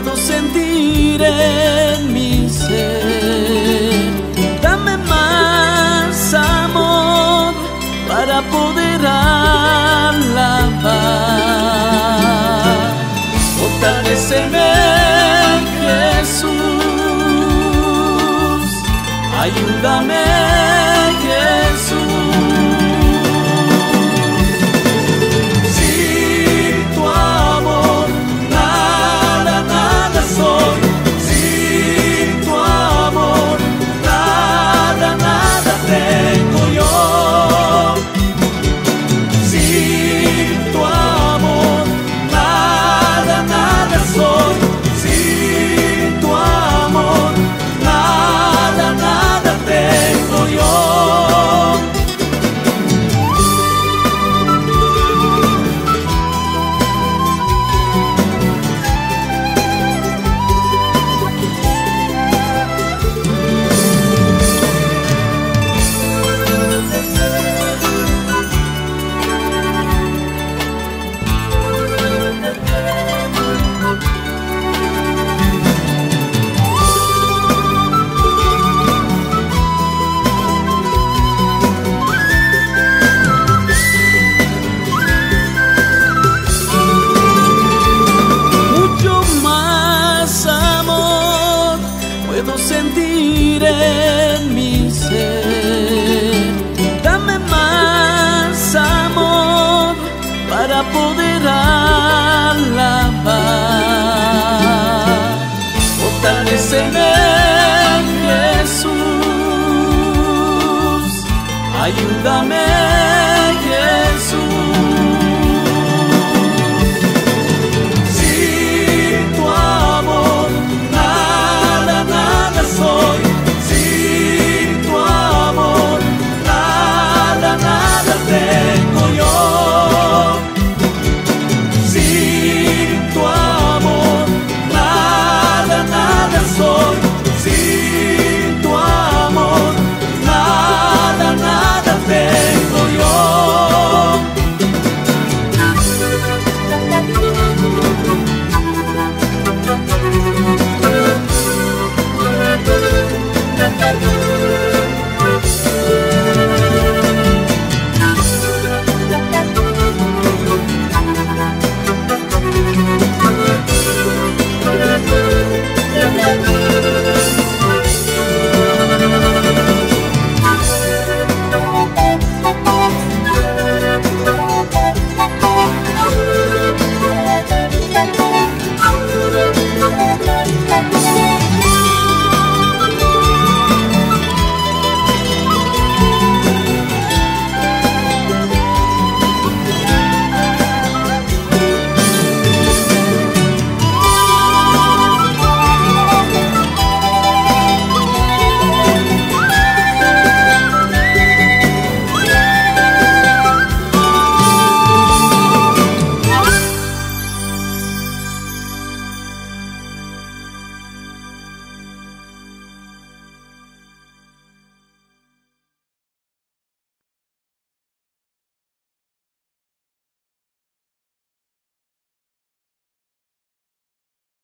puedo sentir en mi ser. Dame más amor para poder alabar, fortaléceme Jesús, ayúdame Jesús. Puedo sentir en mi ser. Dame más amor para poder alabar, fortaléceme Jesús, ayúdame